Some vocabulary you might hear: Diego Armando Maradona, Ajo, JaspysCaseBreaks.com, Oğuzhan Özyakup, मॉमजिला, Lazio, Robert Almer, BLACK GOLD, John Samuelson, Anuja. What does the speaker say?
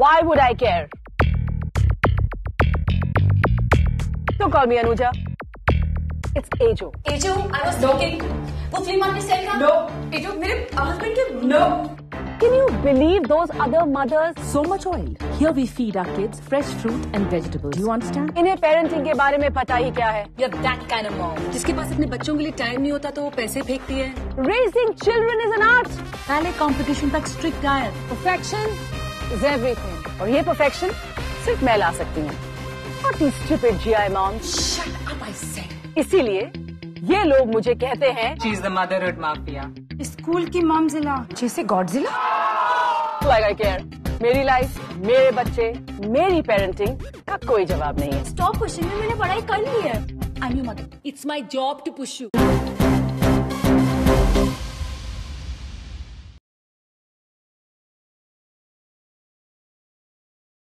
Why would I care? Don't call me Anuja. It's Ajo. Ajo, I was joking. वो flea market sale का? No. Ajo, मेरे husband के? No. Can you believe those other mothers? So much oil. Here we feed our kids fresh fruit and vegetables. Do you understand? इन्हें parenting के बारे में पता ही क्या है? You're that kind of mom. जिसके पास अपने बच्चों के लिए time नहीं होता तो वो पैसे फेंकती है. Raising children is an art. पहले competition तक strict आया. Perfection is everything. और ये perfection सिर्फ मैं ला सकती हूँ. What is stupid GI mom? Shut up, I said. इसीलिए ये लोग मुझे कहते हैं She is the motherhood mafia. School की मॉमजिला जैसे गॉडजिला. Like I care. मेरी लाइफ, मेरे बच्चे, मेरी पेरेंटिंग का कोई जवाब नहीं है. Stop pushing me. मैंने पढ़ाई कर ली है. I'm your mother. It's my job to push you.